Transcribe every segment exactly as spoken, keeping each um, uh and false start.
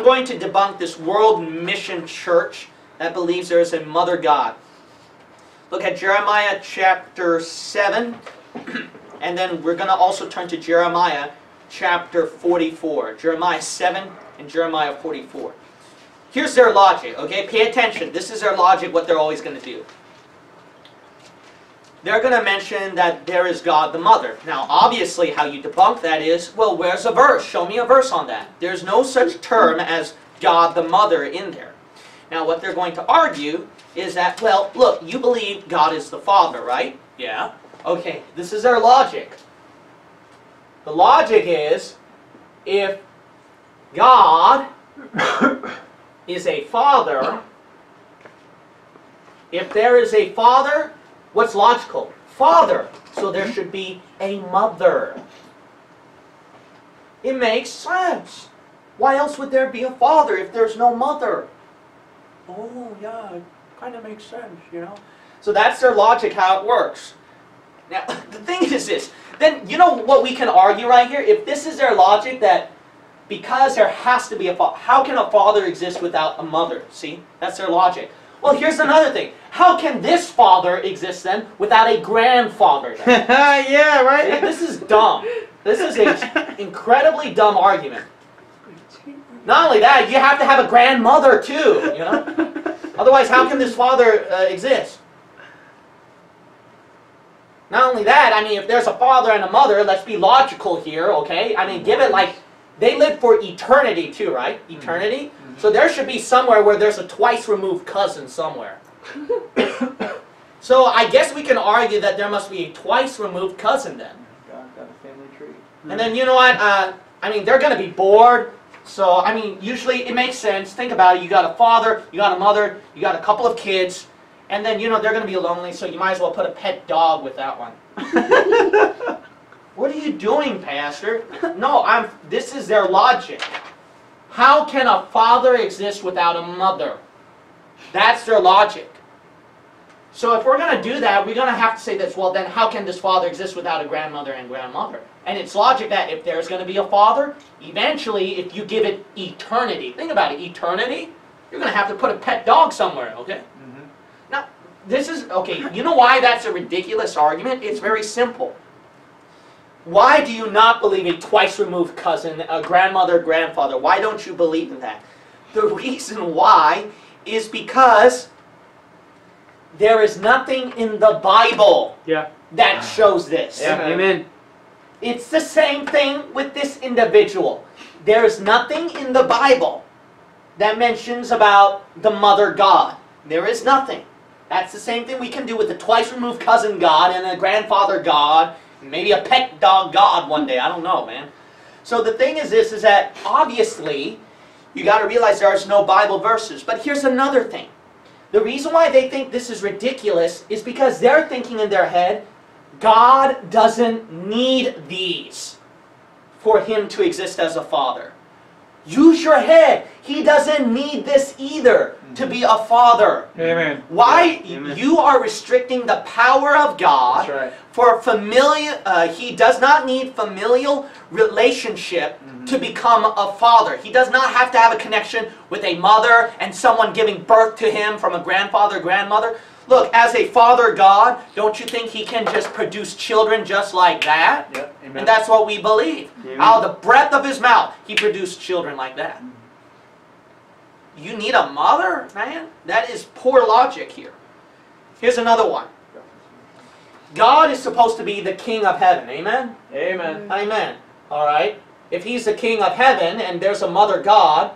I'm going to debunk this World Mission Church that believes there is a mother God. Look at Jeremiah chapter seven, and then we're going to also turn to Jeremiah chapter forty-four. Jeremiah seven and Jeremiah forty-four. Here's their logic, okay? Pay attention. This is their logic, what they're always going to do. They're going to mention that there is God the Mother. Now, obviously, how you debunk that is, well, where's a verse? Show me a verse on that. There's no such term as God the Mother in there. Now, what they're going to argue is that, well, look, you believe God is the Father, right? Yeah. Okay, this is their logic. The logic is, if God is a father, if there is a father, what's logical? Father. So there should be a mother. It makes sense. Why else would there be a father if there's no mother? Oh, yeah, it kind of makes sense, you know. So that's their logic, how it works. Now, the thing is this. Then, you know what we can argue right here? If this is their logic that because there has to be a father, how can a father exist without a mother? See? That's their logic. Well, here's another thing. How can this father exist, then, without a grandfather, then? Yeah, right? See? This is dumb. This is an incredibly dumb argument. Not only that, you have to have a grandmother, too, you know? Otherwise, how can this father uh, exist? Not only that, I mean, if there's a father and a mother, let's be logical here, okay? I mean, give it, like, they live for eternity, too, right? Eternity? Mm-hmm. So there should be somewhere where there's a twice-removed cousin somewhere. So I guess we can argue that there must be a twice-removed cousin, then. God got a family tree. And then, you know what? Uh, I mean, they're going to be bored. So, I mean, usually it makes sense. Think about it. You got a father, you got a mother, you got a couple of kids. And then, you know, they're going to be lonely, so you might as well put a pet dog with that one. What are you doing, Pastor? No, I'm, this is their logic. How can a father exist without a mother? That's their logic. So if we're going to do that, we're going to have to say this, well, then how can this father exist without a grandmother and grandmother? And it's logic that if there's going to be a father, eventually, if you give it eternity, think about it, eternity, you're going to have to put a pet dog somewhere, okay? Mm-hmm. Now, this is, okay, you know why that's a ridiculous argument? It's very simple. Why do you not believe a twice-removed cousin, a grandmother, grandfather? Why don't you believe in that? The reason why is because there is nothing in the Bible yeah. that shows this. Yeah. Amen. It's the same thing with this individual. There is nothing in the Bible that mentions about the mother God. There is nothing. That's the same thing we can do with the twice-removed cousin God and a grandfather God. Maybe a pet dog God one day. I don't know, man. So the thing is this, is that obviously you got to realize there is no Bible verses. But here's another thing. The reason why they think this is ridiculous is because they're thinking in their head, God doesn't need these for Him to exist as a Father. Use your head. He doesn't need this either to be a father. Amen. Why? Amen. You are restricting the power of God right. for familial. Uh, he does not need familial relationship mm-hmm. to become a father. He does not have to have a connection with a mother and someone giving birth to him from a grandfather, grandmother. Look, as a father God, don't you think He can just produce children just like that? Yep. Amen. And that's what we believe. Amen. Out of the breath of His mouth, He produced children like that. You need a mother, man? That is poor logic here. Here's another one. God is supposed to be the King of heaven. Amen? Amen. Amen. All right. If He's the King of heaven and there's a mother God,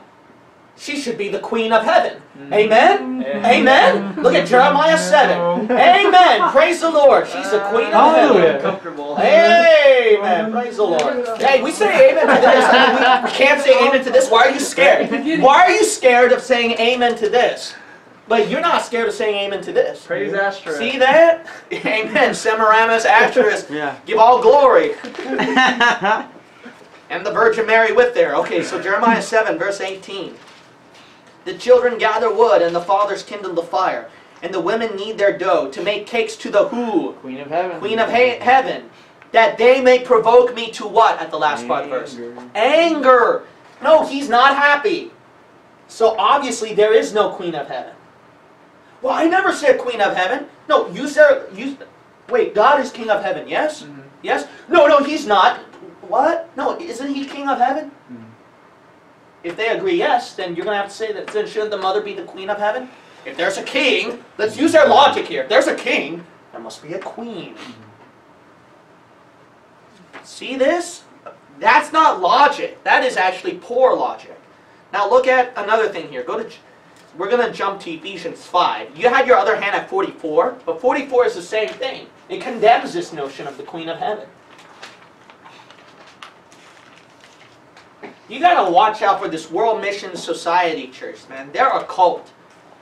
she should be the Queen of heaven. Mm. Amen? Amen? Amen? Look at Jeremiah seven. Amen. Praise the Lord. She's the Queen of uh, heaven. Comfortable. Amen. Praise the Lord. Hey, we say amen to this. I mean, we can't say amen to this. Why are you scared? Why are you scared of saying amen to this? But you're not scared of saying amen to this. Praise Ashtoreth. See that? Amen. Semiramis, Ashtoreth. Yeah. Give all glory. And the Virgin Mary with there. Okay, so Jeremiah seven, verse eighteen. The children gather wood, and the fathers kindle the fire, and the women knead their dough to make cakes to the who? Queen of heaven. Queen of he heaven. That they may provoke me to what at the last part of the verse? Anger. No, He's not happy. So obviously there is no Queen of Heaven. Well, I never said Queen of Heaven. No, you said... You, wait, God is King of Heaven, yes? Mm-hmm. Yes? No, no, he's not. What? No, isn't he King of Heaven? Mm-hmm. If they agree yes, then you're going to have to say that, then shouldn't the mother be the Queen of Heaven? If there's a king, let's use our logic here. If there's a king, there must be a queen. Mm-hmm. See this? That's not logic. That is actually poor logic. Now look at another thing here. Go to, we're going to jump to Ephesians five. You had your other hand at forty-four, but forty-four is the same thing. It condemns this notion of the Queen of Heaven. You got to watch out for this World Mission Society Church, man. They're a cult.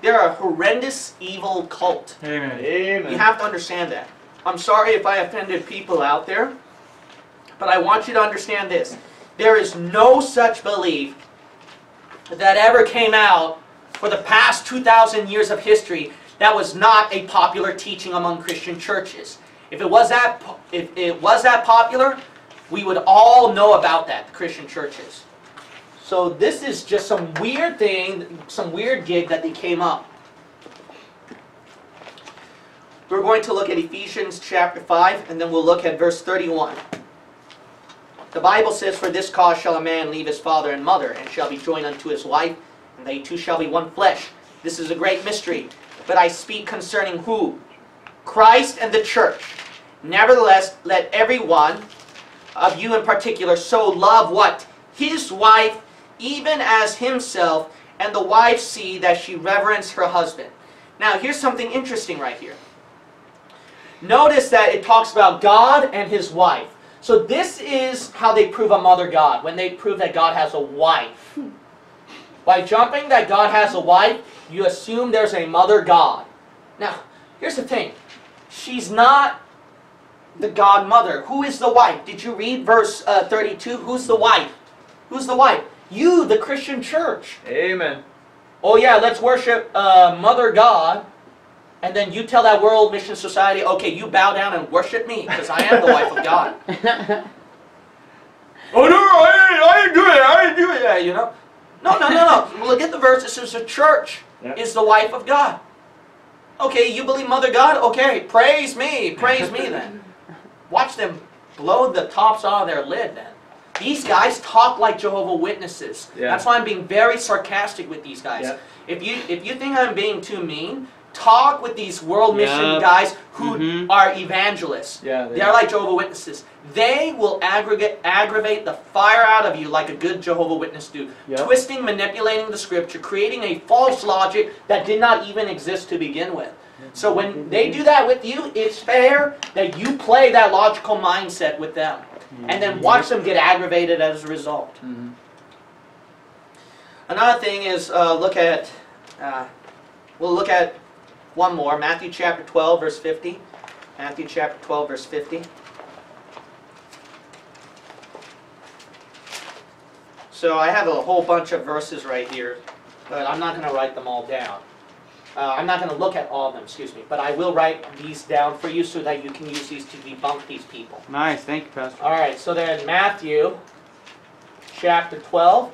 They're a horrendous, evil cult. Amen. Amen. You have to understand that. I'm sorry if I offended people out there, but I want you to understand this. There is no such belief that ever came out for the past two thousand years of history that was not a popular teaching among Christian churches. If it was that, if it was that popular, we would all know about that, the Christian churches. So this is just some weird thing, some weird gig that they came up. We're going to look at Ephesians chapter five, and then we'll look at verse thirty-one. The Bible says, "For this cause shall a man leave his father and mother, and shall be joined unto his wife, and they two shall be one flesh. This is a great mystery, but I speak concerning who? Christ and the church. Nevertheless, let every one of you in particular so love what? His wife, even as himself, and the wife see that she reverence her husband." Now, here's something interesting right here. Notice that it talks about God and his wife. So this is how they prove a mother God, when they prove that God has a wife. By jumping that God has a wife, you assume there's a mother God. Now, here's the thing. She's not the godmother. Who is the wife? Did you read verse uh, thirty-two? Who's the wife? Who's the wife? You, the Christian church. Amen. Oh yeah, let's worship uh, Mother God, and then you tell that World Mission Society, okay, you bow down and worship me, because I am the wife of God. Oh no, I ain't do it, I ain't do it, yeah, you know. No, no, no, no. Look at the verse. It says the church yep. is the wife of God. Okay, you believe Mother God? Okay, praise me, praise me then. Watch them blow the tops out of their lid then. These guys talk like Jehovah's Witnesses. Yeah. That's why I'm being very sarcastic with these guys. Yep. If you if you think I'm being too mean, talk with these World Mission yep. guys who mm-hmm. are evangelists. Yeah, they They're are. like Jehovah's Witnesses. They will aggregate, aggravate the fire out of you like a good Jehovah's Witness do. Yep. Twisting, manipulating the Scripture, creating a false logic that did not even exist to begin with. So when they do that with you, it's fair that you play that logical mindset with them. And then watch them get aggravated as a result. Mm-hmm. Another thing is, uh, look at, uh, we'll look at one more, Matthew chapter twelve, verse fifty. Matthew chapter twelve, verse fifty. So I have a whole bunch of verses right here, but I'm not going to write them all down. Uh, I'm not going to look at all of them, excuse me, but I will write these down for you so that you can use these to debunk these people. Nice, thank you, Pastor. All right, so they're in Matthew chapter twelve,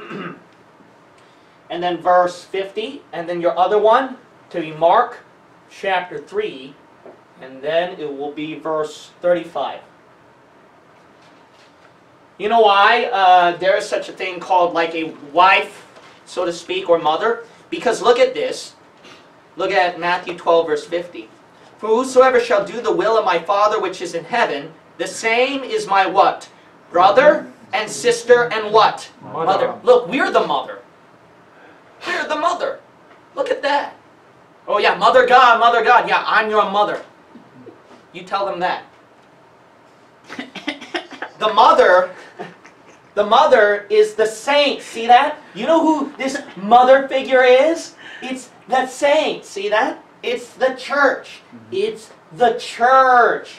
and then verse fifty, and then your other one to be Mark chapter three, and then it will be verse thirty-five. You know why uh, there is such a thing called like a wife, so to speak, or mother? Because look at this. Look at Matthew twelve, verse fifty. "For whosoever shall do the will of my Father which is in heaven, the same is my" what? "Brother and sister and" what? "Mother." Mother. Look, we're the mother. We're the mother. Look at that. Oh yeah, Mother God, Mother God. Yeah, I'm your mother. You tell them that. The mother... The mother is the saint. See that? You know who this mother figure is? It's the saint. See that? It's the church. It's the church.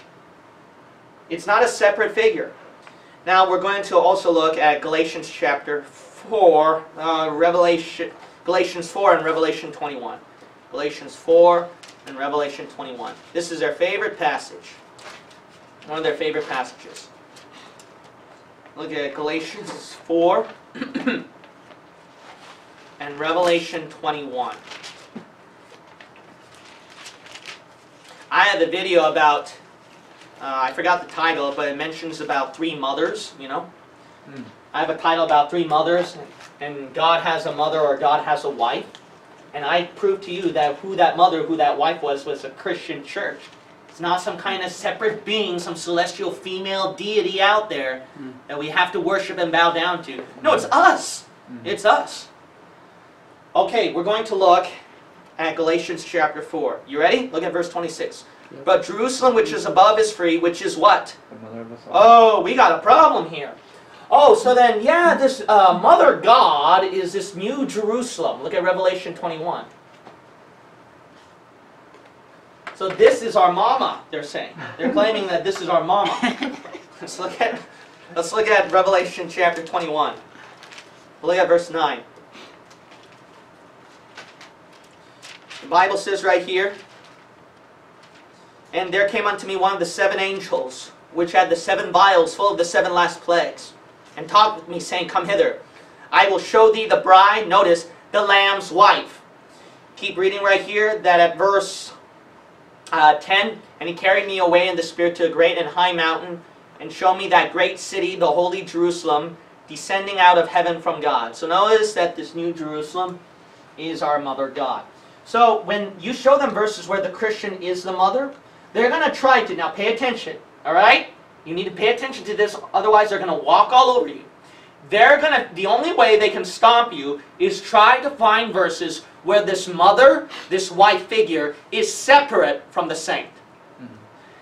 It's not a separate figure. Now we're going to also look at Galatians chapter four, uh, Revelation, Galatians four and Revelation twenty-one. Galatians four and Revelation twenty-one. This is their favorite passage. One of their favorite passages. Look at Galatians four. and Revelation twenty-one. I have a video about, uh, I forgot the title, but it mentions about three mothers, you know. Mm. I have a title about three mothers, and God has a mother or God has a wife. And I proved to you that who that mother, who that wife was, was a Christian church. It's not some kind of separate being, some celestial female deity out there mm. that we have to worship and bow down to. No, it's us. Mm. It's us. Okay, we're going to look at Galatians chapter four. You ready? Look at verse twenty-six. Yep. But Jerusalem which is above is free, which is what? The mother of us all. Oh, we got a problem here. Oh, so then, yeah, this uh, Mother God is this new Jerusalem. Look at Revelation twenty-one. So this is our mama, they're saying. They're claiming that this is our mama. Let's look at, let's look at Revelation chapter twenty-one. We'll look at verse nine. The Bible says right here, and there came unto me one of the seven angels, which had the seven vials full of the seven last plagues, and talked with me, saying, Come hither, I will show thee the bride, notice, the Lamb's wife. Keep reading right here, that at verse uh, ten, And he carried me away in the Spirit to a great and high mountain, and showed me that great city, the holy Jerusalem, descending out of heaven from God. So notice that this new Jerusalem is our Mother God. So when you show them verses where the Christian is the mother, they're going to try to, now pay attention, all right? You need to pay attention to this, otherwise they're going to walk all over you. They're going to, the only way they can stomp you is try to find verses where this mother, this wife figure, is separate from the saint. Mm-hmm.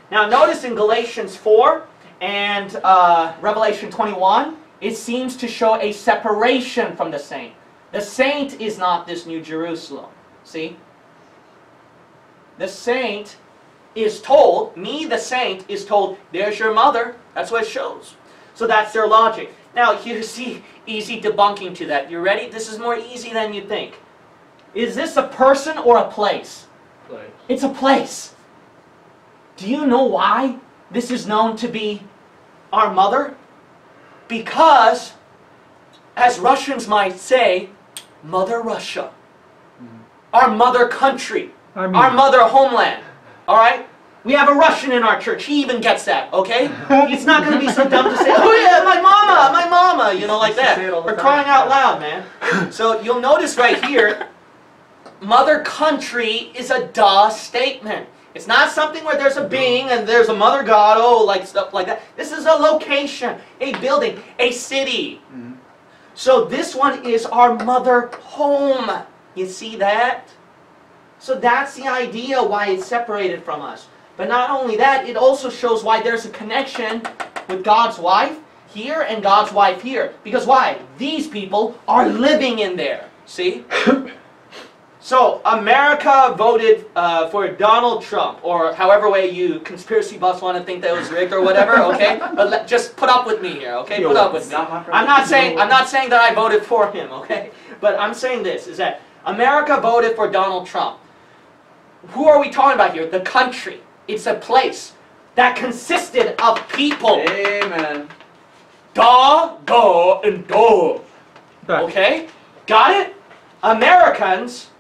Now notice in Galatians four and uh, Revelation twenty-one, it seems to show a separation from the saint. The saint is not this new Jerusalem, see? The saint is told, me the saint, is told, there's your mother. That's what it shows. So that's their logic. Now you see easy debunking to that. You ready? This is more easy than you think. Is this a person or a place? Place. It's a place. Do you know why this is known to be our mother? Because, as Russians might say, Mother Russia. Mm-hmm. Our mother country. I mean, our mother homeland. Alright? We have a Russian in our church. He even gets that, okay? It's not going to be so dumb to say, oh yeah, my mama, my mama, you know, like that. We're crying out loud, man. So you'll notice right here, mother country is a duh statement. It's not something where there's a being and there's a mother god, oh, like stuff like that. This is a location, a building, a city. Mm-hmm. So this one is our mother home. You see that? So that's the idea why it's separated from us. But not only that, it also shows why there's a connection with God's wife here and God's wife here. Because why? These people are living in there. See? So America voted uh, for Donald Trump, or however way you conspiracy buffs want to think that it was rigged or whatever, okay? But let, just put up with me here, okay? Put up with me. I'm not saying, I'm not saying that I voted for him, okay? But I'm saying this, is that America voted for Donald Trump. Who are we talking about here? The country. It's a place that consisted of people. Amen. Da, da, and da. Okay? Got it? Americans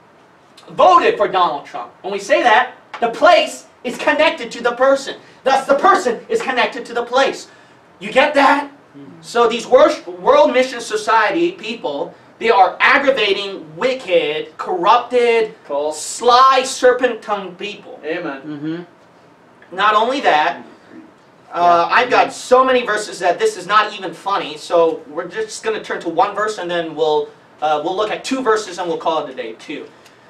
voted for Donald Trump. When we say that, the place is connected to the person. Thus, the person is connected to the place. You get that? Mm-hmm. So these World Mission Society people, they are aggravating, wicked, corrupted, cool. sly, serpent-tongued people. Amen. Mm-hmm. Not only that, uh, yeah. I've got so many verses that this is not even funny, so we're just going to turn to one verse and then we'll, uh, we'll look at two verses and we'll call it a day, too.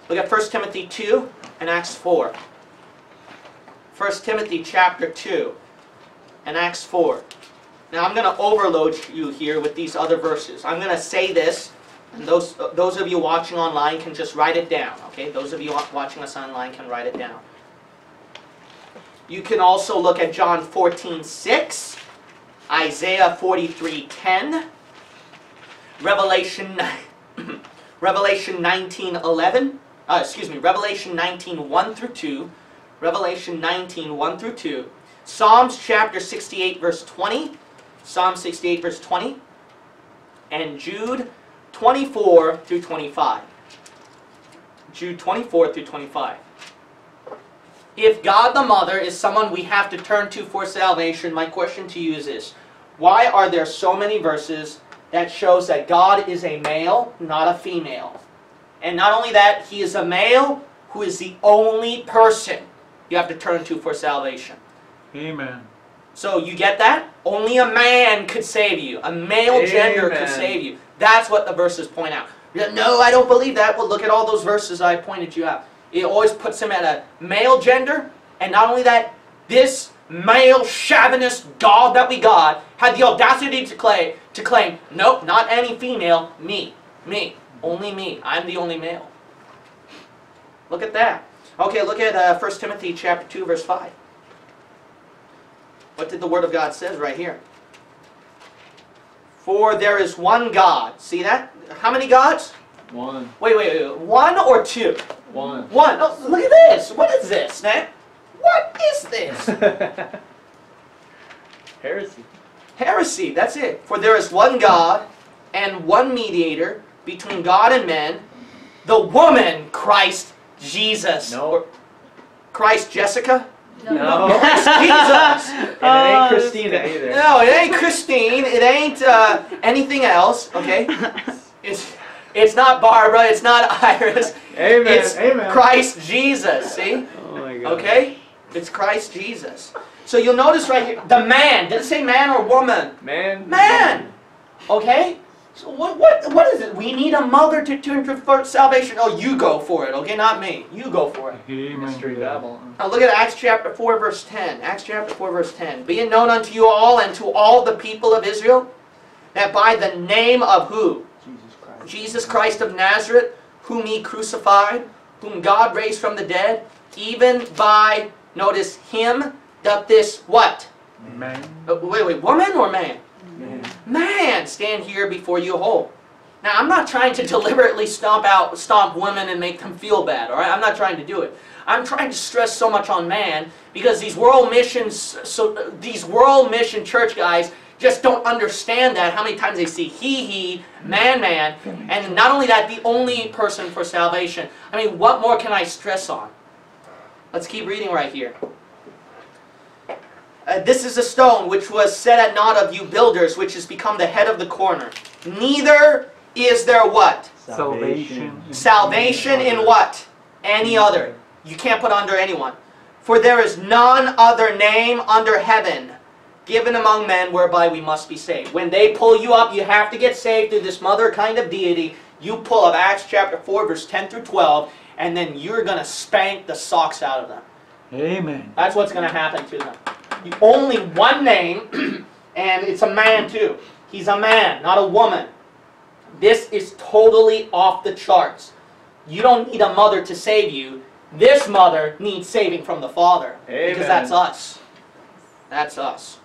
Look at First Timothy two and Acts four. First Timothy chapter two and Acts four. Now I'm going to overload you here with these other verses. I'm going to say this. And those, those of you watching online can just write it down, okay? Those of you watching us online can write it down. You can also look at John fourteen six, Isaiah forty-three ten, Revelation, Revelation nineteen eleven, uh, excuse me, Revelation nineteen one through two, Revelation nineteen one through two, Psalms chapter sixty-eight verse twenty, Psalm sixty-eight verse twenty, and Jude twenty-four through twenty-five. Jude twenty-four through twenty-five. If God the Mother is someone we have to turn to for salvation, my question to you is this. Why are there so many verses that shows that God is a male, not a female? And not only that, He is a male who is the only person you have to turn to for salvation. Amen. So you get that? Only a man could save you. A male Amen. Gender could save you. That's what the verses point out. No, I don't believe that. Well, look at all those verses I pointed you out. It always puts him at a male gender. And not only that, this male chauvinist God that we got had the audacity to claim, to claim, nope, not any female, me, me, only me. I'm the only male. Look at that. Okay, look at uh, First Timothy chapter two, verse five. What did the Word of God says right here? For there is one God. See that? How many gods? One. Wait, wait, wait. One or two? One. One. Oh, look at this. What is this, man? What is this? Heresy. Heresy, that's it. For there is one God and one mediator between God and men, the woman Christ Jesus. No. Or Christ Jessica? No. no. Christ Jesus. And it ain't Christina either. No, it ain't Christine. It ain't uh, anything else, okay? It's... It's not Barbara, it's not Iris. Amen. It's Amen. Christ Jesus, see? Oh my God. Okay? It's Christ Jesus. So you'll notice right here, the man. Did it say man or woman? Man. Man. Okay? So what what what is it? We need a mother to turn to salvation. Oh, you go for it, okay? Not me. You go for it. Amen. Mystery Babylon. Now look at Acts chapter four verse ten. Acts chapter four verse ten. Be it known unto you all and to all the people of Israel that by the name of who? Jesus Christ of Nazareth, whom he crucified, whom God raised from the dead, even by, notice, him doth this what? Man. Uh, wait, wait, woman or man? Man. Man, stand here before you whole. Now, I'm not trying to deliberately stomp out, stomp women and make them feel bad, all right? I'm not trying to do it. I'm trying to stress so much on man because these world missions, so these world mission church guys just don't understand that, how many times they see he, he, man, man, and not only that, the only person for salvation. I mean, what more can I stress on? Let's keep reading right here. Uh, this is a stone which was set at naught of you builders, which has become the head of the corner. Neither is there what? Salvation. Salvation in what? Any other. You can't put under anyone. For there is none other name under heaven given among men whereby we must be saved. When they pull you up, you have to get saved through this mother kind of deity. You pull up Acts chapter four, verse ten through twelve, and then you're going to spank the socks out of them. Amen. That's what's going to happen to them. You only one name, and it's a man too. He's a man, not a woman. This is totally off the charts. You don't need a mother to save you. This mother needs saving from the Father. Amen. Because that's us. That's us.